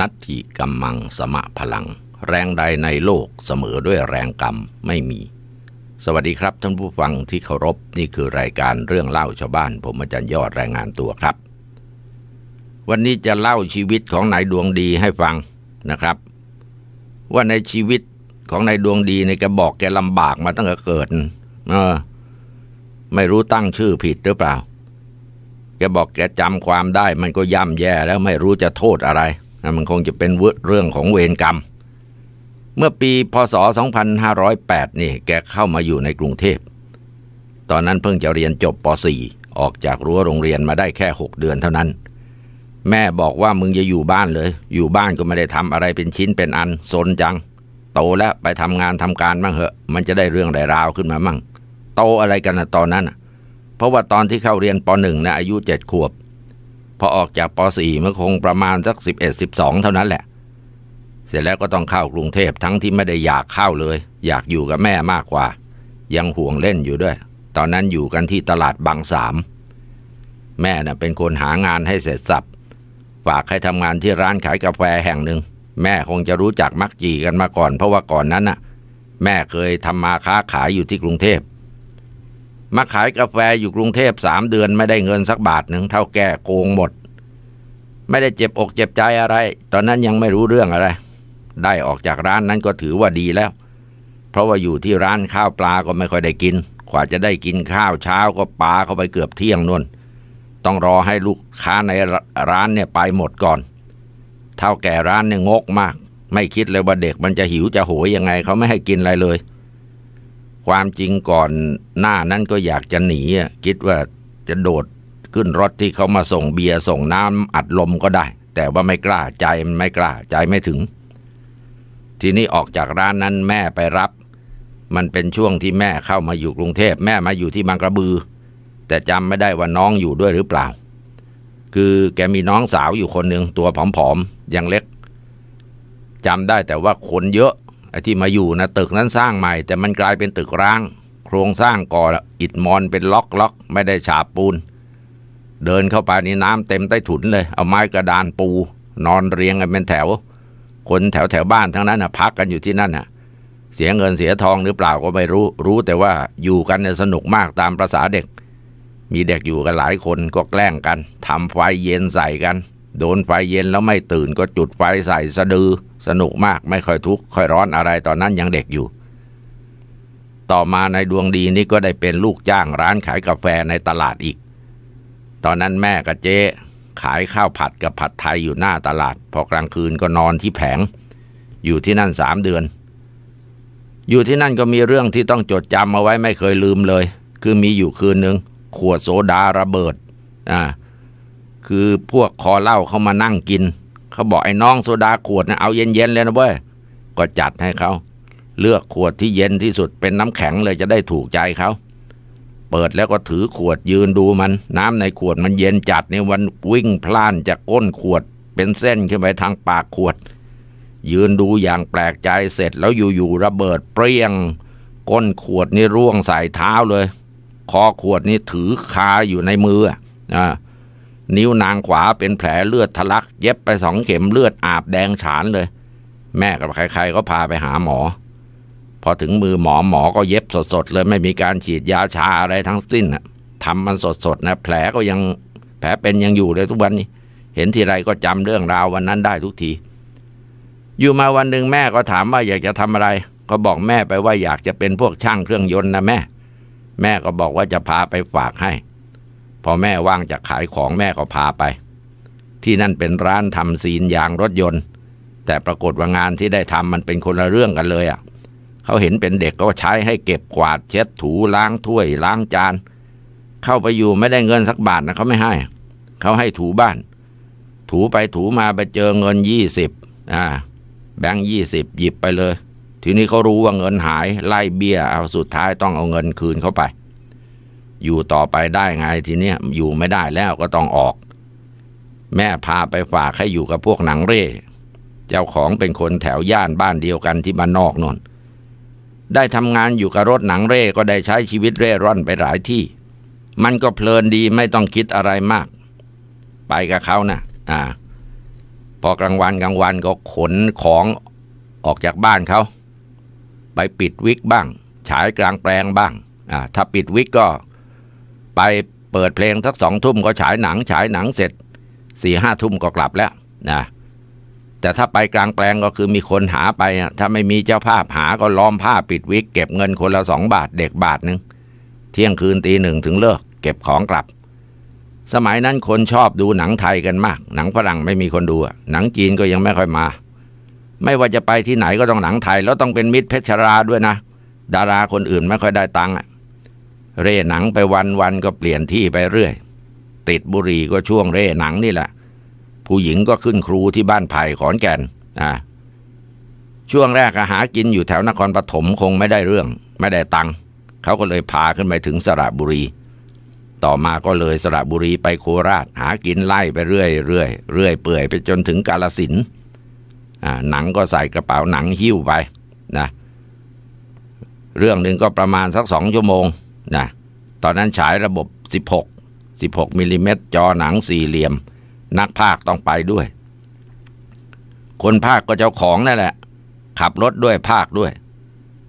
นัตถิกัมมังสมะพลังแรงใดในโลกเสมอด้วยแรงกรรมไม่มีสวัสดีครับท่านผู้ฟังที่เคารพนี่คือรายการเรื่องเล่าชาวบ้านผมอาจารย์ยอดรายงานตัวครับวันนี้จะเล่าชีวิตของนายดวงดีให้ฟังนะครับว่าในชีวิตของนายดวงดีเนี่ยแกบอกแกลำบากมาตั้งแต่เกิดไม่รู้ตั้งชื่อผิดหรือเปล่าแกบอกแกจำความได้มันก็ย่ำแย่แล้วไม่รู้จะโทษอะไรมันคงจะเป็นเรื่องของเวรกรรมเมื่อปีพ.ศ. 2508นี่แกเข้ามาอยู่ในกรุงเทพตอนนั้นเพิ่งจะเรียนจบป .4 ออกจากรั้วโรงเรียนมาได้แค่6เดือนเท่านั้นแม่บอกว่ามึงจะอยู่บ้านเลยอยู่บ้านก็ไม่ได้ทำอะไรเป็นชิ้นเป็นอันซนจังโตแล้วไปทำงานทำการบ้างเหอะมันจะได้เรื่องได้ราวขึ้นมามั่งโตอะไรกันนะตอนนั้นเพราะว่าตอนที่เข้าเรียนป .1 นะอายุ7ขวบพอออกจากป .4 มันคงประมาณสัก 11-12 เท่านั้นแหละเสร็จแล้วก็ต้องเข้ากรุงเทพทั้งที่ไม่ได้อยากเข้าเลยอยากอยู่กับแม่มากกว่ายังห่วงเล่นอยู่ด้วยตอนนั้นอยู่กันที่ตลาดบางสามแม่น่ะเป็นคนหางานให้เสร็จสับฝากให้ทำงานที่ร้านขายกาแฟแห่งหนึ่งแม่คงจะรู้จักมักจีกันมาก่อนเพราะว่าก่อนนั้นน่ะแม่เคยทำมาค้าขายอยู่ที่กรุงเทพมาขายกาแฟอยู่กรุงเทพ3เดือนไม่ได้เงินสักบาทหนึ่งเท่าแก่โกงหมดไม่ได้เจ็บอกเจ็บใจอะไรตอนนั้นยังไม่รู้เรื่องอะไรได้ออกจากร้านนั้นก็ถือว่าดีแล้วเพราะว่าอยู่ที่ร้านข้าวปลาก็ไม่ค่อยได้กินกว่าจะได้กินข้าวเช้าก็ปาเข้าไปเกือบเที่ยงนู่นต้องรอให้ลูกค้าในร้านเนี่ยไปหมดก่อนเท่าแก่ร้านเนี่ยงกมากไม่คิดเลยว่าเด็กมันจะหิวจะโหยยังไงเขาไม่ให้กินอะไรเลยความจริงก่อนหน้านั้นก็อยากจะหนีคิดว่าจะโดดขึ้นรถที่เขามาส่งเบียร์ส่งน้ำอัดลมก็ได้แต่ว่าไม่กล้าใจมันไม่กล้าใจไม่ถึงทีนี้ออกจากร้านนั้นแม่ไปรับมันเป็นช่วงที่แม่เข้ามาอยู่กรุงเทพแม่มาอยู่ที่บางกระบือแต่จำไม่ได้ว่าน้องอยู่ด้วยหรือเปล่าคือแกมีน้องสาวอยู่คนหนึ่งตัวผอมๆยังเล็กจำได้แต่ว่าคนเยอะไอ้ที่มาอยู่นะตึกนั้นสร้างใหม่แต่มันกลายเป็นตึกร้างโครงสร้างก่ออิฐมอนเป็นล็อกไม่ได้ฉาบปูนเดินเข้าไปนี่น้ำเต็มใต้ถุนเลยเอาไม้กระดานปูนอนเรียงกันเป็นแถวคนแถวบ้านทั้งนั้นนะพักกันอยู่ที่นั่นนะเสียเงินเสียทองหรือเปล่าก็ไม่รู้แต่ว่าอยู่กันเนี่ยสนุกมากตามประสาเด็กมีเด็กอยู่กันหลายคนก็แกล้งกันทำไฟเย็นใส่กันโดนไฟเย็นแล้วไม่ตื่นก็จุดไฟใส่สะดือสนุกมากไม่ค่อยทุกข์ค่อยร้อนอะไรตอนนั้นยังเด็กอยู่ต่อมาในดวงดีนี่ก็ได้เป็นลูกจ้างร้านขายกาแฟในตลาดอีกตอนนั้นแม่กับเจ๊ขายข้าวผัดกับผัดไทยอยู่หน้าตลาดพอกลางคืนก็นอนที่แผงอยู่ที่นั่น3เดือนอยู่ที่นั่นก็มีเรื่องที่ต้องจดจำเอาไว้ไม่เคยลืมเลยคือมีอยู่คืนหนึ่งขวดโซดาระเบิดคือพวกคอเหล้าเขามานั่งกินเขาบอกไอ้น้องโซดาขวดนะเอาเย็นๆเลยนะเว้ยก็จัดให้เขาเลือกขวดที่เย็นที่สุดเป็นน้ำแข็งเลยจะได้ถูกใจเขาเปิดแล้วก็ถือขวดยืนดูมันน้ำในขวดมันเย็นจัดนี่วันวิ่งพล่านจากก้นขวดเป็นเส้นขึ้นไปทางปากขวดยืนดูอย่างแปลกใจเสร็จแล้วอยู่ๆระเบิดเปรี้ยงก้นขวดนี่ร่วงใส่เท้าเลยคอขวดนี่ถือคาอยู่ในมือนิ้วนางขวาเป็นแผลเลือดทะลักเย็บไป2เข็มเลือดอาบแดงฉานเลยแม่กับใครๆก็พาไปหาหมอพอถึงมือหมอก็เย็บสดๆเลยไม่มีการฉีดยาชาอะไรทั้งสิ้นทำมันสดๆนะแผลก็ยังแผลเป็นยังอยู่เลยทุกวันนี้เห็นทีไรก็จำเรื่องราววันนั้นได้ทุกทีอยู่มาวันหนึ่งแม่ก็ถามว่าอยากจะทำอะไรก็บอกแม่ไปว่าอยากจะเป็นพวกช่างเครื่องยนต์นะแม่ก็บอกว่าจะพาไปฝากให้พอแม่ว่างจากขายของแม่ก็พาไปที่นั่นเป็นร้านทำซีนยางรถยนต์แต่ปรากฏว่างานที่ได้ทำมันเป็นคนละเรื่องกันเลยเขาเห็นเป็นเด็กก็ใช้ให้เก็บกวาดเช็ดถูล้างถ้วยล้างจานเข้าไปอยู่ไม่ได้เงินสักบาทนะเขาไม่ให้เขาให้ถูบ้านถูไปถูมาไปเจอเงิน20แบงค์20หยิบไปเลยทีนี้เขารู้ว่าเงินหายไล่เบี้ยเอาสุดท้ายต้องเอาเงินคืนเข้าไปอยู่ต่อไปได้ไงทีนี้อยู่ไม่ได้แล้วก็ต้องออกแม่พาไปฝากให้อยู่กับพวกหนังเร่เจ้าของเป็นคนแถวย่านบ้านเดียวกันที่บ้านนอกนนท์ได้ทำงานอยู่กับรถหนังเร่ก็ได้ใช้ชีวิตเร่ร่อนไปหลายที่มันก็เพลินดีไม่ต้องคิดอะไรมากไปกับเขานะ พอกกลางวันก็ขนของออกจากบ้านเขาไปปิดวิกบ้างฉายกลางแปลงบ้างถ้าปิดวิกก็ไปเปิดเพลงสัก2 ทุ่มก็ฉายหนังเสร็จ4-5 ทุ่มก็กลับแล้วนะแต่ถ้าไปกลางแปลงก็คือมีคนหาไปถ้าไม่มีเจ้าภาพหาก็ล้อมผ้าปิดวิกเก็บเงินคนละ2 บาทเด็ก1 บาทเที่ยงคืนตี 1ถึงเลิกเก็บของกลับสมัยนั้นคนชอบดูหนังไทยกันมากหนังฝรั่งไม่มีคนดูหนังจีนก็ยังไม่ค่อยมาไม่ว่าจะไปที่ไหนก็ต้องหนังไทยแล้วต้องเป็นมิตรเพชรชราด้วยนะดาราคนอื่นไม่ค่อยได้ตังค์เร่หนังไปวันก็เปลี่ยนที่ไปเรื่อยติดบุหรี่ก็ช่วงเร่หนังนี่แหละผู้หญิงก็ขึ้นครูที่บ้านไผ่ขอนแก่นช่วงแรกหากินอยู่แถวนครปฐมคงไม่ได้เรื่องไม่ได้ตังค์เขาก็เลยพาขึ้นไปถึงสระบุรีต่อมาก็เลยสระบุรีไปโคราชหากินไล่ไปเรื่อยเปื่อยไปจนถึงกาฬสินธุ์หนังก็ใส่กระเป๋าหนังหิ้วไปนะเรื่องหนึ่งก็ประมาณสัก2 ชั่วโมงนะตอนนั้นฉายระบบ16 มิลลิเมตรจอหนัง4 เหลี่ยมนักพากย์ต้องไปด้วยคนพากย์ก็เจ้าของนั่นแหละขับรถด้วยพากย์ด้วย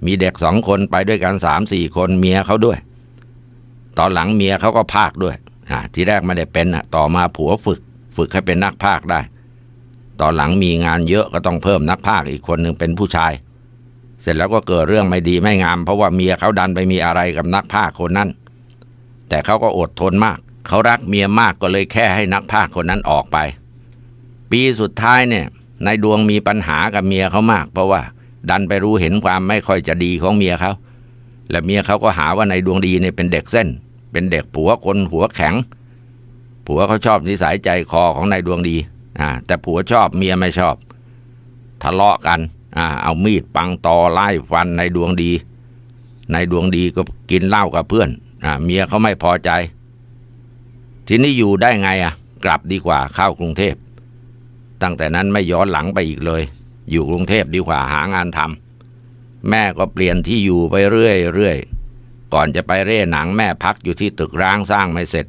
มีเด็ก2 คนไปด้วยกัน3-4 คนเมียเขาด้วยตอนหลังเมียเขาก็พากย์ด้วยทีแรกไม่ได้เป็นต่อมาผัวฝึกให้เป็นนักพากย์ได้ตอนหลังมีงานเยอะก็ต้องเพิ่มนักพากย์อีกคนหนึ่งเป็นผู้ชายเสร็จแล้วก็เกิดเรื่องไม่ดีไม่งามเพราะว่าเมียเขาดันไปมีอะไรกับนักพากย์คนนั้นแต่เขาก็อดทนมากเขารักเมียมากก็เลยแค่ให้นักพากย์คนนั้นออกไปปีสุดท้ายเนี่ยนายดวงมีปัญหากับเมียเขามากเพราะว่าดันไปรู้เห็นความไม่ค่อยจะดีของเมียเขาและเมียเขาก็หาว่านายดวงดีเนี่ยเป็นเด็กเส้นเป็นเด็กผัวคนหัวแข็งผัวเขาชอบนิสัยใจคอของนายดวงดีแต่ผัวชอบเมียไม่ชอบทะเลาะกันเอามีดปังตอไล่ฟันนายดวงดีนายดวงดีก็กินเหล้ากับเพื่อนเมียเขาไม่พอใจทีนี้อยู่ได้ไงกลับดีกว่าเข้ากรุงเทพตั้งแต่นั้นไม่ย้อนหลังไปอีกเลยอยู่กรุงเทพดีกว่าหางานทำแม่ก็เปลี่ยนที่อยู่ไปเรื่อยก่อนจะไปเร่หนังแม่พักอยู่ที่ตึกร้างสร้างไม่เสร็จ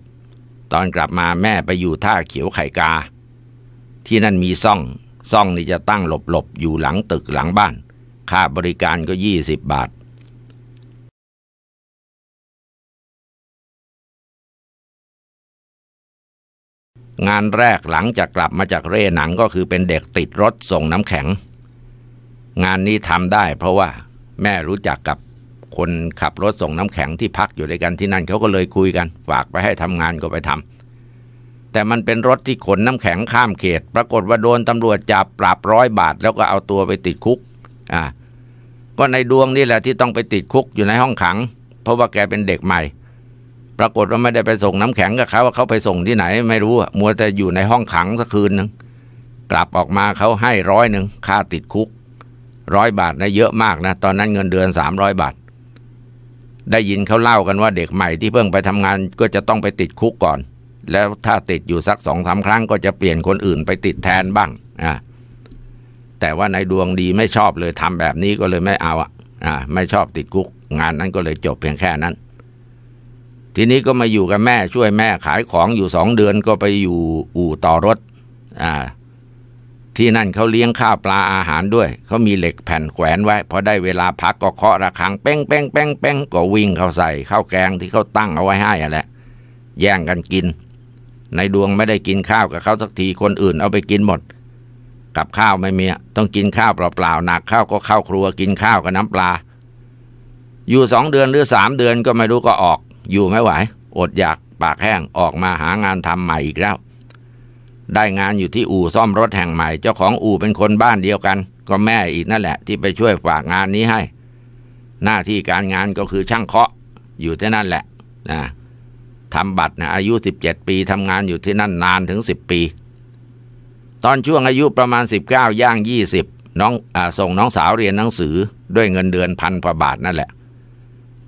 ตอนกลับมาแม่ไปอยู่ท่าเขียวไข่กาที่นั่นมีซ่องนี่จะตั้งหลบอยู่หลังตึกหลังบ้านค่าบริการก็20 บาทงานแรกหลังจากกลับมาจากเร่หนังก็คือเป็นเด็กติดรถส่งน้ำแข็งงานนี้ทำได้เพราะว่าแม่รู้จักกับคนขับรถส่งน้ำแข็งที่พักอยู่ด้วยกันที่นั่นเขาก็เลยคุยกันฝากไปให้ทำงานก็ไปทำแต่มันเป็นรถที่ขนน้ำแข็งข้ามเขตปรากฏว่าโดนตำรวจจับปรับ100 บาทแล้วก็เอาตัวไปติดคุกก็ในดวงนี่แหละที่ต้องไปติดคุกอยู่ในห้องขังเพราะว่าแกเป็นเด็กใหม่ปรากฏว่าไม่ได้ไปส่งน้ำแข็งกับเขาว่าเขาไปส่งที่ไหนไม่รู้มัวแต่อยู่ในห้องขังสักคืนนึงกลับออกมาเขาให้100ค่าติดคุก100 บาทนะเยอะมากนะตอนนั้นเงินเดือน300 บาทได้ยินเขาเล่ากันว่าเด็กใหม่ที่เพิ่งไปทำงานก็จะต้องไปติดคุกก่อนแล้วถ้าติดอยู่สัก2-3 ครั้งก็จะเปลี่ยนคนอื่นไปติดแทนบ้างแต่ว่านายดวงดีไม่ชอบเลยทำแบบนี้ก็เลยไม่เอาไม่ชอบติดคุกงานนั้นก็เลยจบเพียงแค่นั้นทีนี้ก็มาอยู่กับแม่ช่วยแม่ขายของอยู่2 เดือนก็ไปอยู่อู่ต่อรถที่นั่นเขาเลี้ยงข้าวปลาอาหารด้วยเขามีเหล็กแผ่นแขวนไว้พอได้เวลาพักก็เคาะระฆังเป้งเป้งเป้งเป้งก็วิ่งเข้าใส่ข้าวแกงที่เขาตั้งเอาไว้ให้แหละแย่งกันกินในดวงไม่ได้กินข้าวกับเขาสักทีคนอื่นเอาไปกินหมดกับข้าวไม่มีต้องกินข้าวเปล่าๆหนักข้าวก็เข้าครัวกินข้าวกับน้ำปลาอยู่2 เดือนหรือ3 เดือนก็ไม่รู้ก็ออกอยู่ไม่ไหวอดอยากปากแห้งออกมาหางานทำใหม่อีกแล้วได้งานอยู่ที่อู่ซ่อมรถแห่งใหม่เจ้าของอู่เป็นคนบ้านเดียวกันก็แม่อีกนั่นแหละที่ไปช่วยฝากงานนี้ให้หน้าที่การงานก็คือช่างเคาะอยู่ที่นั่นแหละนะทำบัตรนะอายุ17 ปีทำงานอยู่ที่นั่นนานถึง10 ปีตอนช่วงอายุประมาณ19ย่าง20น้องส่งน้องสาวเรียนหนังสือด้วยเงินเดือน1,000 กว่าบาทนั่นแหละ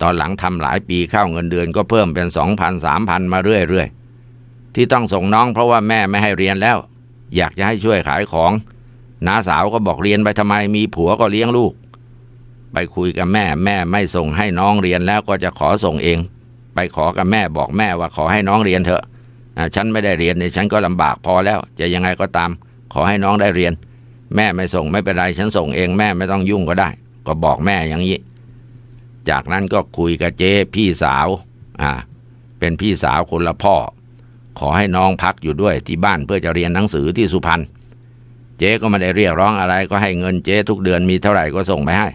ตอนหลังทำหลายปีเข้าเงินเดือนก็เพิ่มเป็น 2,000-3,000 มาเรื่อยที่ต้องส่งน้องเพราะว่าแม่ไม่ให้เรียนแล้วอยากจะให้ช่วยขายของน้าสาวก็บอกเรียนไปทำไมมีผัวก็เลี้ยงลูกไปคุยกับแม่ไม่ส่งให้น้องเรียนแล้วก็จะขอส่งเองไปขอกับแม่บอกแม่ว่าขอให้น้องเรียนเถอะฉันไม่ได้เรียนเนี่ยฉันก็ลำบากพอแล้วจะยังไงก็ตาม ขอให้น้องได้เรียนแม่ไม่ส่งไม่เป็นไรฉันส่งเองแม่ไม่ต้องยุ่งก็ได้ก็บอกแม่อย่างนี้จากนั้นก็คุยกับเจ๊พี่สาวเป็นพี่สาวคนละพ่อขอให้น้องพักอยู่ด้วยที่บ้านเพื่อจะเรียนหนังสือที่สุพรรณเจ๊ก็ไม่ได้เรียกร้องอะไรก็ให้เงินเจ๊ทุกเดือนมีเท่าไหร่ก็ส่งไปให้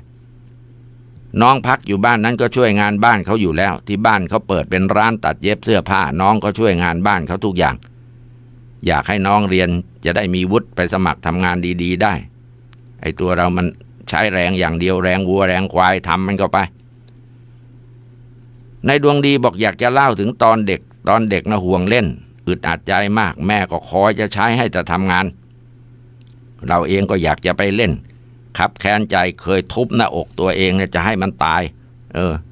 น้องพักอยู่บ้านนั้นก็ช่วยงานบ้านเขาอยู่แล้วที่บ้านเขาเปิดเป็นร้านตัดเย็บเสื้อผ้าน้องก็ช่วยงานบ้านเขาทุกอย่างอยากให้น้องเรียนจะได้มีวุฒิไปสมัครทำงานดีๆได้ไอ้ตัวเรามันใช้แรงอย่างเดียวแรงวัวแรงควายทำมันก็ไปในดวงดีบอกอยากจะเล่าถึงตอนเด็กนะห่วงเล่นอึดอัดใจมากแม่ก็คอยจะใช้ให้แต่ทำงานเราเองก็อยากจะไปเล่นขับแค้นใจเคยทุบหน้าอกตัวเองเนี่ยจะให้มันตาย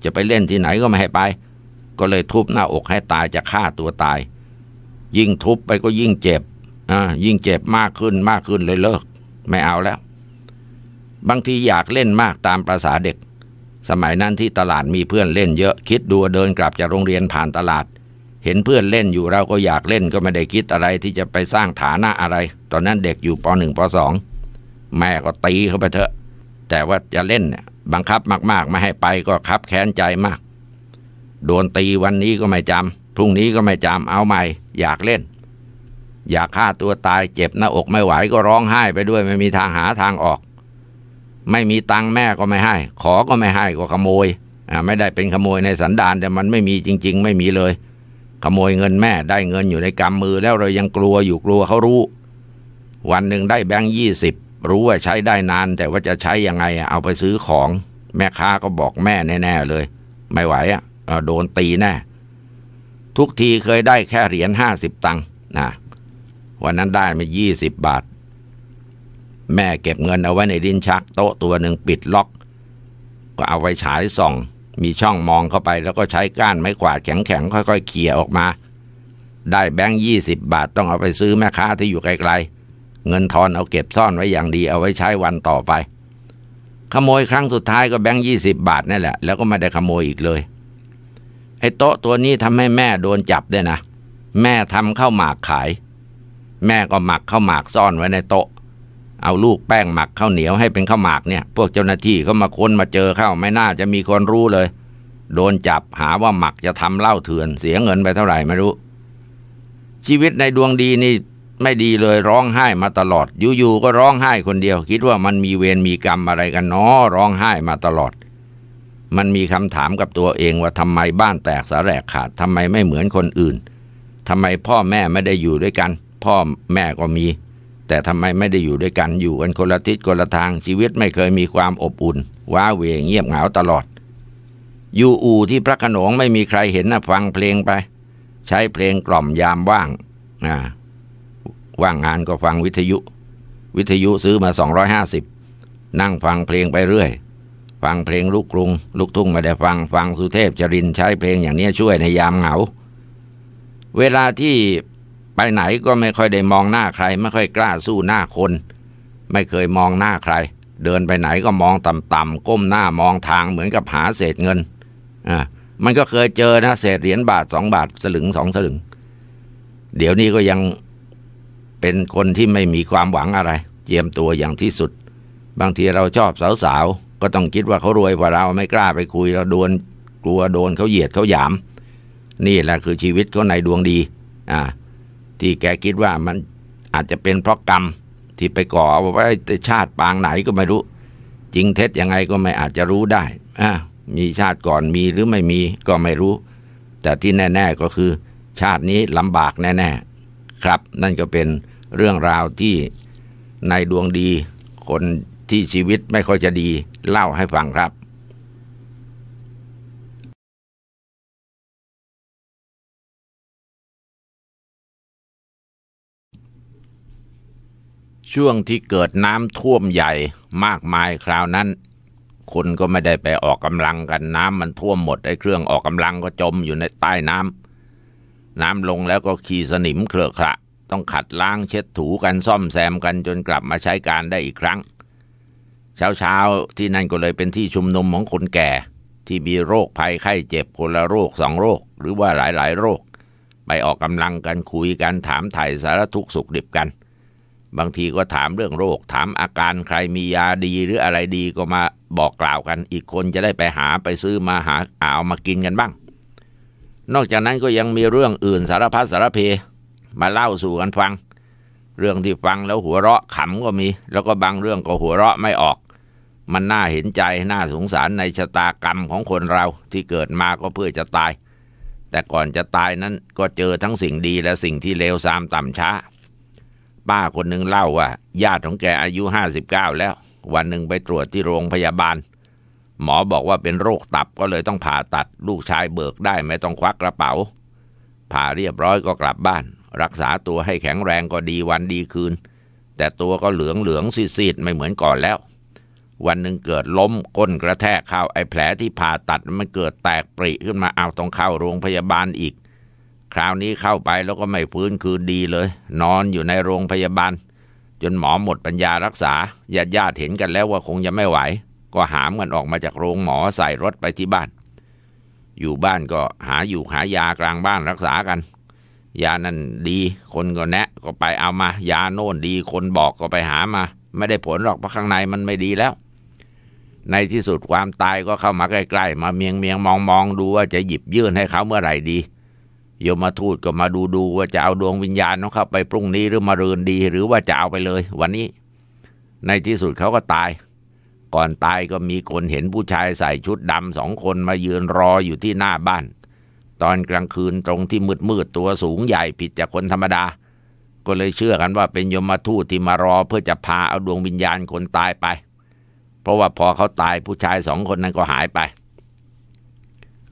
จะไปเล่นที่ไหนก็ไม่ให้ไปก็เลยทุบหน้าอกให้ตายจะฆ่าตัวตายยิ่งทุบไปก็ยิ่งเจ็บยิ่งเจ็บมากขึ้นเลยเลิกไม่เอาแล้วบางทีอยากเล่นมากตามประสาเด็กสมัยนั้นที่ตลาดมีเพื่อนเล่นเยอะคิดดูเดินกลับจากโรงเรียนผ่านตลาดเห็นเพื่อนเล่นอยู่เราก็อยากเล่นก็ไม่ได้คิดอะไรที่จะไปสร้างฐานะอะไรตอนนั้นเด็กอยู่ป.1 ป.2 แม่ก็ตีเข้าไปเถอะแต่ว่าจะเล่นเนี่ยบังคับมากๆไม่ให้ไปก็คับแค้นใจมากโดนตีวันนี้ก็ไม่จำพรุ่งนี้ก็ไม่จำเอาใหม่อยากเล่นอยากฆ่าตัวตายเจ็บหน้าอกไม่ไหวก็ร้องไห้ไปด้วยไม่มีทางหาทางออกไม่มีตังค์แม่ก็ไม่ให้ขอก็ไม่ให้ก็ขโมยไม่ได้เป็นขโมยในสันดานแต่มันไม่มีจริงๆไม่มีเลยขโมยเงินแม่ได้เงินอยู่ในกำมือแล้วเรายังกลัวเขารู้วันหนึ่งได้แบงค์20รู้ว่าใช้ได้นานแต่ว่าจะใช้ยังไงเอาไปซื้อของแม่ค้าก็บอกแม่แน่ๆเลยไม่ไหวโดนตีแน่ทุกทีเคยได้แค่เหรียญ50 ตังค์นะวันนั้นได้มา20 บาทแม่เก็บเงินเอาไว้ในลิ้นชักโต๊ะตัวหนึ่งปิดล็อกก็เอาไว้ฉายส่องมีช่องมองเข้าไปแล้วก็ใช้ก้านไม้กวาดแข็งๆค่อยๆเขี่ยออกมาได้แบงค์20 บาทต้องเอาไปซื้อแม่ค้าที่อยู่ไกลๆเงินทอนเอาเก็บซ่อนไว้อย่างดีเอาไว้ใช้วันต่อไปขโมยครั้งสุดท้ายก็แบงค์20 บาทนั่นแหละแล้วก็ไม่ได้ขโมยอีกเลยไอ้โต๊ะตัวนี้ทำให้แม่โดนจับด้วยนะแม่ทำข้าวหมากขายแม่ก็หมักข้าวหมากซ่อนไว้ในโต๊ะเอาลูกแป้งหมักข้าวเหนียวให้เป็นข้าวหมากเนี่ยพวกเจ้าหน้าที่เขามาค้นมาเจอเข้าไม่น่าจะมีคนรู้เลยโดนจับหาว่าหมักจะทำเหล้าเถื่อนเสียเงินไปเท่าไหร่ไม่รู้ชีวิตในดวงดีนี่ไม่ดีเลยร้องไห้มาตลอดอยู่ๆก็ร้องไห้คนเดียวคิดว่ามันมีเวรมีกรรมอะไรกันเนาะร้องไห้มาตลอดมันมีคำถามกับตัวเองว่าทำไมบ้านแตกสาแหลกขาดทำไมไม่เหมือนคนอื่นทำไมพ่อแม่ไม่ได้อยู่ด้วยกันพ่อแม่ก็มีแต่ทำไมไม่ได้อยู่ด้วยกันอยู่กันคนละทิศคนละทางชีวิตไม่เคยมีความอบอุ่นว้าเหวเงียบเหงาตลอดอยู่อู่ที่พระโขนงไม่มีใครเห็นนะฟังเพลงไปใช้เพลงกล่อมยามว่างว่างงานก็ฟังวิทยุซื้อมา250นั่งฟังเพลงไปเรื่อยฟังเพลงลูกกรุงลูกทุ่งมาได้ฟังสุเทพจรินใช้เพลงอย่างนี้ช่วยในยามเหงาเวลาที่ไปไหนก็ไม่ค่อยได้มองหน้าใครไม่ค่อยกล้าสู้หน้าคนไม่เคยมองหน้าใครเดินไปไหนก็มองต่ำๆก้มหน้ามองทางเหมือนกับหาเศษเงินมันก็เคยเจอนะเศษเหรียญบาท2 บาทสลึง2 สลึงเดี๋ยวนี้ก็ยังเป็นคนที่ไม่มีความหวังอะไรเจียมตัวอย่างที่สุดบางทีเราชอบสาวๆก็ต้องคิดว่าเขารวยกว่าเราไม่กล้าไปคุยเราโดนกลัวโดนเขาเหยียดเขาหยามนี่แหละคือชีวิตเขาในดวงดีที่แกคิดว่ามันอาจจะเป็นเพราะกรรมที่ไปก่อเอาไว้ชาติปางไหนก็ไม่รู้จริงเท็จยังไงก็ไม่อาจจะรู้ได้มีชาติก่อนมีหรือไม่มีก็ไม่รู้แต่ที่แน่ๆก็คือชาตินี้ลำบากแน่ๆครับนั่นก็เป็นเรื่องราวที่ในดวงดีคนที่ชีวิตไม่ค่อยจะดีเล่าให้ฟังครับช่วงที่เกิดน้ำท่วมใหญ่มากมายคราวนั้นคนก็ไม่ได้ไปออกกำลังกันน้ำมันท่วมหมดไอ้เครื่องออกกำลังก็จมอยู่ในใต้น้ำลงแล้วก็ขี้สนิมเคลอะขระต้องขัดล้างเช็ดถูกันซ่อมแซมกันจนกลับมาใช้การได้อีกครั้งเช้าที่นั่นก็เลยเป็นที่ชุมนุมของคนแก่ที่มีโรคภัยไข้เจ็บคนละโรค2 โรคหรือว่าหลายโรคไปออกกำลังกันคุยกันถามไถ่สารทุกข์สุขดิบกัน บางทีก็ถามเรื่องโรคถามอาการใครมียาดีหรืออะไรดีก็มาบอกกล่าวกันอีกคนจะได้ไปหาไปซื้อมาหาเอามากินกันบ้างนอกจากนั้นก็ยังมีเรื่องอื่นสารพัดสารเพมาเล่าสู่กันฟังเรื่องที่ฟังแล้วหัวเราะขำก็มีแล้วก็บางเรื่องก็หัวเราะไม่ออกมันน่าเห็นใจน่าสงสารในชะตากรรมของคนเราที่เกิดมาก็เพื่อจะตายแต่ก่อนจะตายนั้นก็เจอทั้งสิ่งดีและสิ่งที่เลวทรามต่ำช้าป้าคนหนึ่งเล่าว่าญาติของแกอายุ59แล้ววันหนึ่งไปตรวจที่โรงพยาบาลหมอบอกว่าเป็นโรคตับก็เลยต้องผ่าตัดลูกชายเบิกได้ไม่ต้องควักกระเป๋าผ่าเรียบร้อยก็กลับบ้านรักษาตัวให้แข็งแรงก็ดีวันดีคืนแต่ตัวก็เหลืองซีดๆไม่เหมือนก่อนแล้ววันหนึ่งเกิดล้มก้นกระแทกเข้าไอ้แผลที่ผ่าตัดมันเกิดแตกปริขึ้นมาเอาต้องเข้าโรงพยาบาลอีกคราวนี้เข้าไปแล้วก็ไม่ฟื้นคืนดีเลยนอนอยู่ในโรงพยาบาลจนหมอหมดปัญญารักษาญาติเห็นกันแล้วว่าคงจะไม่ไหวก็หามกันออกมาจากโรงหมอใส่รถไปที่บ้านอยู่บ้านก็หายากลางบ้านรักษากันยานั่นดีคนก็แนะก็ไปเอามายาโน่นดีคนบอกก็ไปหามาไม่ได้ผลหรอกเพราะข้างในมันไม่ดีแล้วในที่สุดความตายก็เข้ามาใกล้ๆมาเมียงมองดูว่าจะหยิบยื่นให้เขาเมื่อไหร่ดีโยมทูตก็มาดูว่าจะเอาดวงวิญญาณของเขาไปพรุ่งนี้หรือมะรืนดีหรือว่าจะเอาไปเลยวันนี้ในที่สุดเขาก็ตายก่อนตายก็มีคนเห็นผู้ชายใส่ชุดดำ2 คนมายืนรออยู่ที่หน้าบ้านตอนกลางคืนตรงที่มืดตัวสูงใหญ่ผิดจากคนธรรมดาก็เลยเชื่อกันว่าเป็นยมทูตที่มารอเพื่อจะพาเอาดวงวิญญาณคนตายไปเพราะว่าพอเขาตายผู้ชาย2 คนนั้นก็หายไป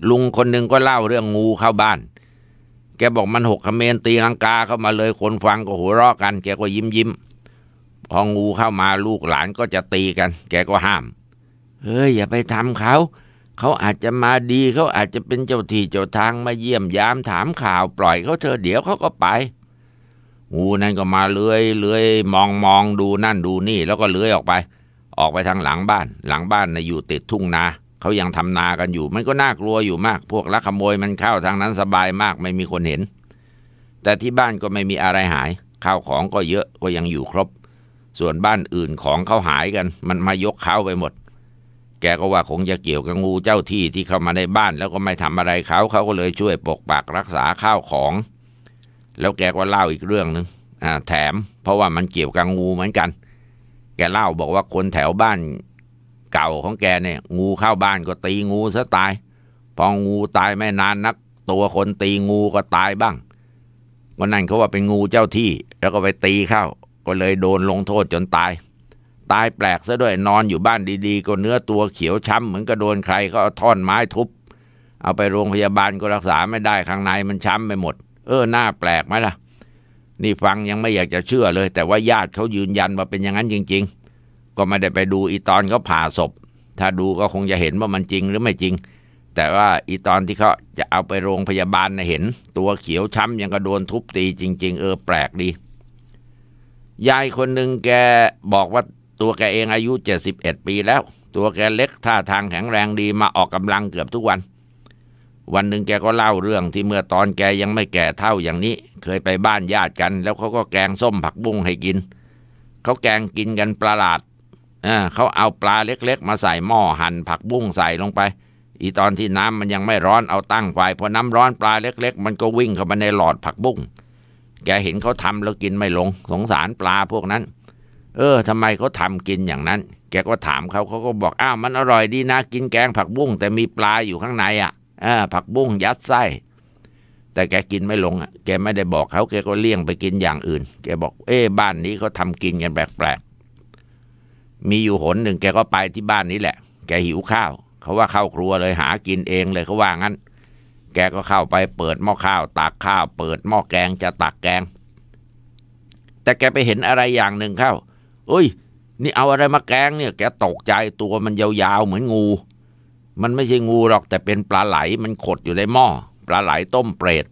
ลุงคนหนึ่งก็เล่าเรื่องงูเข้าบ้านแกบอกมัน6 เขมรตีลังกาเข้ามาเลยคนฟังก็หัวเราะกันแกก็ยิ้มพองูเข้ามาลูกหลานก็จะตีกันแกก็ห้ามเฮ้ยอย่าไปทำเขาอาจจะมาดีเขาอาจจะเป็นเจ้าที่เจ้าทางมาเยี่ยมยามถามข่าวปล่อยเขาเธอเดี๋ยวเขาก็ไปงูนั่นก็มาเลื้อยมองดูนั่นดูนี่แล้วก็เลื้อยออกไปทางหลังบ้านน่ะอยู่ติดทุ่งนาเขายังทำนากันอยู่มันก็น่ากลัวอยู่มากพวกลักขโมยมันเข้าทางนั้นสบายมากไม่มีคนเห็นแต่ที่บ้านก็ไม่มีอะไรหายข้าวของก็เยอะก็ยังอยู่ครบส่วนบ้านอื่นของเขาหายกันมันมายกเขาไปหมดแกก็ว่าคงจะเกี่ยวกับงูเจ้าที่ที่เข้ามาในบ้านแล้วก็ไม่ทำอะไรเขาก็เลยช่วยปกปักรักษาข้าวของแล้วแกก็เล่าอีกเรื่องนึงแถมเพราะว่ามันเกี่ยวกับงูเหมือนกันแกเล่าบอกว่าคนแถวบ้านเก่าของแกเนี่ยงูเข้าบ้านก็ตีงูซะตายพองูตายไม่นานนักตัวคนตีงูก็ตายบ้างวันนั้นเขาว่าเป็นงูเจ้าที่แล้วก็ไปตีเข้าก็เลยโดนลงโทษจนตายแปลกซะด้วยนอนอยู่บ้านดีๆก็เนื้อตัวเขียวช้ำเหมือนกระโดนใครก็เอาท่อนไม้ทุบเอาไปโรงพยาบาลก็รักษาไม่ได้ข้างในมันช้ำไปหมดน่าแปลกไหมล่ะนี่ฟังยังไม่อยากจะเชื่อเลยแต่ว่าญาติเขายืนยันว่าเป็นอย่างนั้นจริงๆก็ไม่ได้ไปดูอีตอนเขาผ่าศพถ้าดูก็คงจะเห็นว่ามันจริงหรือไม่จริงแต่ว่าอีตอนที่เขาจะเอาไปโรงพยาบาลนะเห็นตัวเขียวช้ำยังกระโดนทุบตีจริงๆแปลกดียายคนหนึ่งแกบอกว่าตัวแกเองอายุ71ปีแล้วตัวแกเล็กท่าทางแข็งแรงดีมาออกกำลังเกือบทุกวันหนึ่งแกก็เล่าเรื่องที่เมื่อตอนแกยังไม่แก่เท่าอย่างนี้เคยไปบ้านญาติกันแล้วเขาก็แกงส้มผักบุ้งให้กินเขาแกงกินกันประหลาดเขาเอาปลาเล็กๆมาใส่หม้อหั่นผักบุ้งใส่ลงไปอีตอนที่น้ำมันยังไม่ร้อนเอาตั้งไฟพอน้ำร้อนปลาเล็กๆมันก็วิ่งเข้ามาในหลอดผักบุ้งแกเห็นเขาทำแล้วกินไม่ลงสงสารปลาพวกนั้นทำไมเขาทำกินอย่างนั้นแกก็ถามเขาก็บอกอ้าวมันอร่อยดีนะกินแกงผักบุ้งแต่มีปลาอยู่ข้างในผักบุ้งยัดไส้แต่แกกินไม่ลงแกไม่ได้บอกเขาแกก็เลี่ยงไปกินอย่างอื่นแกบอกบ้านนี้เขาทำกินกันแปลกๆมีอยู่หนหนึ่งแกก็ไปที่บ้านนี้แหละแกหิวข้าวเขาว่าเข้าครัวเลยหากินเองเลยเขาว่างั้นแกก็เข้าไปเปิดหม้อข้าวตักข้าวเปิดหม้อแกงจะตักแกงแต่แกไปเห็นอะไรอย่างหนึ่งเข้าอุ้ยนี่เอาอะไรมาแกงเนี่ยแกตกใจตัวมันยาวๆเหมือนงูมันไม่ใช่งูหรอกแต่เป็นปลาไหลมันขดอยู่ในหม้อปลาไหลต้มเปรต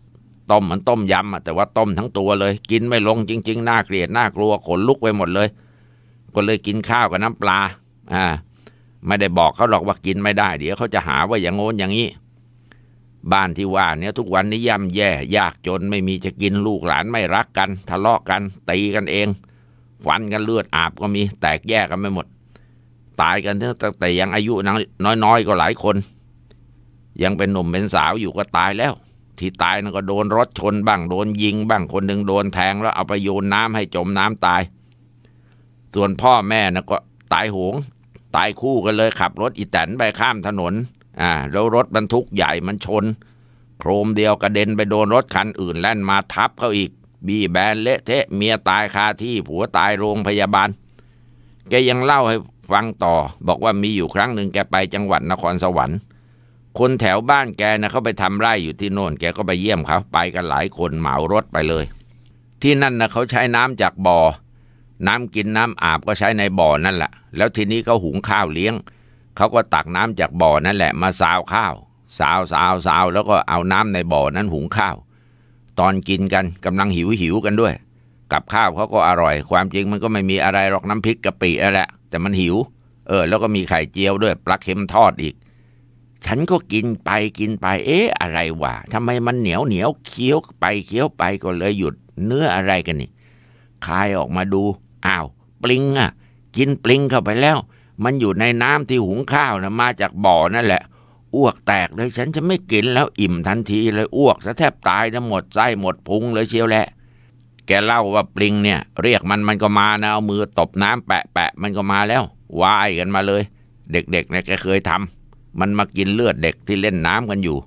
ต้มเหมือนต้มยำแต่ว่าต้มทั้งตัวเลยกินไม่ลงจริงๆน่าเกลียดน่ากลัวขนลุกไปหมดเลยก็เลยกินข้าวกับน้ำปลาไม่ได้บอกเขาหรอกว่ากินไม่ได้เดี๋ยวเขาจะหาว่าอย่างโง่อย่างนี้บ้านที่ว่าเนี่ยทุกวันนี้ย่ำแย่ยากจนไม่มีจะกินลูกหลานไม่รักกันทะเลาะกันตีกันเอง ฟันกันเลือดอาบก็มีแตกแยกกันไม่หมดตายกันตั้งแต่ยังอายุน้อยๆก็หลายคนยังเป็นหนุ่มเป็นสาวอยู่ก็ตายแล้วที่ตายนั่นก็โดนรถชนบ้างโดนยิงบ้างคนหนึ่งโดนแทงแล้วเอาไปโยนน้ำให้จมน้ำตายส่วนพ่อแม่น่ะก็ตายโหงตายคู่กันเลยขับรถอีแตนไปข้ามถนนแล้วรถบรรทุกใหญ่มันชนโครมเดียวกระเด็นไปโดนรถคันอื่นแล่นมาทับเขาอีกบีแบนเละเทะเมียตายคาที่ผัวตายโรงพยาบาลแกยังเล่าให้ฟังต่อบอกว่ามีอยู่ครั้งหนึ่งแกไปจังหวัดนครสวรรค์คนแถวบ้านแกนะเขาไปทำไร่อยู่ที่โน่นแกก็ไปเยี่ยมเขาไปกันหลายคนเหมารถไปเลยที่นั่นนะเขาใช้น้ำจากบ่อน้ำกินน้ำอาบก็ใช้ในบ่อนั่นแหละแล้วทีนี้เขาหุงข้าวเลี้ยงเขาก็ตักน้ำจากบ่อนั่นแหละมาซาวข้าวซาวแล้วก็เอาน้ำในบ่อนั้นหุงข้าวตอนกินกันกำลังหิวกันด้วยกับข้าวเขาก็อร่อยความจริงมันก็ไม่มีอะไรหรอกน้ำพริกกะปิอะไรแหละแต่มันหิวแล้วก็มีไข่เจียวด้วยปลาเค็มทอดอีกฉันก็กินไปอะไรวะทำไมมันเหนียวเคี้ยวไปก็เลยหยุดเนื้ออะไรกันนี่คายออกมาดูอ้าวปลิงกินปลิงเข้าไปแล้วมันอยู่ในน้ำที่หุงข้าวนะมาจากบ่อนั่นแหละอ้วกแตกเลยฉันจะไม่กินแล้วอิ่มทันทีเลยอ้วกซะแทบตายนะหมดไส้หมดพุงเลยเชียวแหละแกเล่าว่าปลิงเนี่ยเรียกมันก็มานะเอามือตบน้ำแปะมันก็มาแล้วว่ายกันมาเลยเด็กๆเนี่ยแกเคยทำมันมากินเลือดเด็กที่เล่นน้ำกันอยู่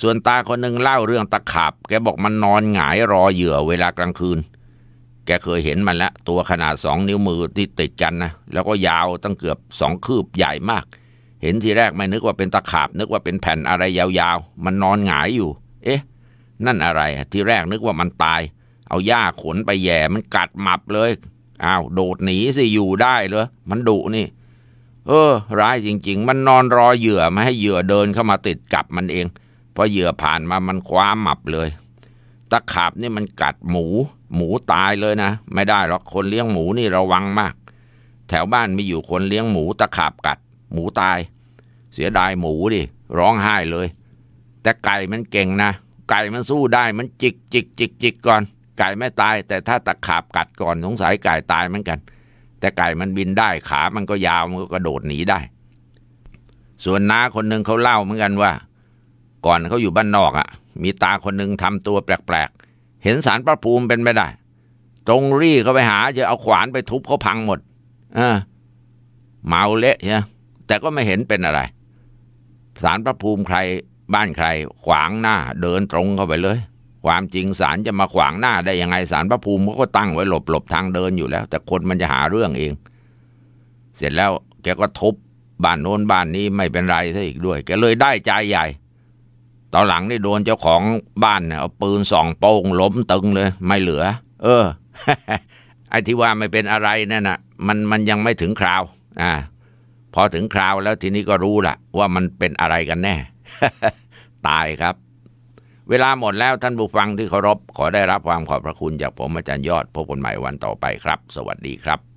ส่วนตาคนหนึ่งเล่าเรื่องตะขาบแกบอกมันนอนหงายรอเหยื่อเวลากลางคืนแกเคยเห็นมันแล้วตัวขนาด2 นิ้วมือที่ติดกันนะแล้วก็ยาวตั้งเกือบ2 คืบใหญ่มากเห็นทีแรกไม่นึกว่าเป็นตะขาบนึกว่าเป็นแผ่นอะไรยาวๆมันนอนหงายอยู่เอ๊ะนั่นอะไรทีแรกนึกว่ามันตายเอาหญ้าขนไปแย่มันกัดมับเลยอ้าวโดดหนีสิอยู่ได้เหรอมันดุนี่ร้ายจริงๆมันนอนรอเหยื่อไม่ให้เหยื่อเดินเข้ามาติดกับมันเองพอเหยื่อผ่านมามันคว้ามับเลยตะขาบนี่มันกัดหมูตายเลยนะไม่ได้หรอกคนเลี้ยงหมูนี่ระวังมากแถวบ้านมีอยู่คนเลี้ยงหมูตะขาบกัดหมูตายเสียดายหมูดิร้องไห้เลยแต่ไก่มันเก่งนะไก่มันสู้ได้มันจิกก่อนไก่ไม่ตายแต่ถ้าตะขาบกัดก่อนสงสัยไก่ตายเหมือนกันแต่ไก่มันบินได้ขามันก็ยาวมันก็กระโดดหนีได้ส่วนน้าคนหนึ่งเขาเล่าเหมือนกันว่าก่อนเขาอยู่บ้านนอกมีตาคนหนึ่งทำตัวแปลกๆเห็นศาลพระภูมิเป็นไม่ได้ตรงรี่เขาไปหาจะเอาขวานไปทุบเขาพังหมดเมาเละใช่แต่ก็ไม่เห็นเป็นอะไรศาลพระภูมิใครบ้านใครขวางหน้าเดินตรงเข้าไปเลยความจริงศาลจะมาขวางหน้าได้ยังไงศาลพระภูมิเขาก็ตั้งไว้หลบทางเดินอยู่แล้วแต่คนมันจะหาเรื่องเองเสร็จแล้วแกก็ทุบบ้านโน้นบ้านนี้ไม่เป็นไรซะอีกด้วยแกเลยได้ใจใหญ่ตอนหลังนี่โดนเจ้าของบ้านเอาปืน2 โป้งล้มตึงเลยไม่เหลือไอ้ที่ว่าไม่เป็นอะไรนั่นน่ะมันยังไม่ถึงคราวพอถึงคราวแล้วทีนี้ก็รู้ละว่ามันเป็นอะไรกันแน่ ตายครับเวลาหมดแล้วท่านผู้ฟังที่เคารพขอได้รับความขอบพระคุณจากผมอาจารย์ยอดพบกันใหม่วันต่อไปครับสวัสดีครับ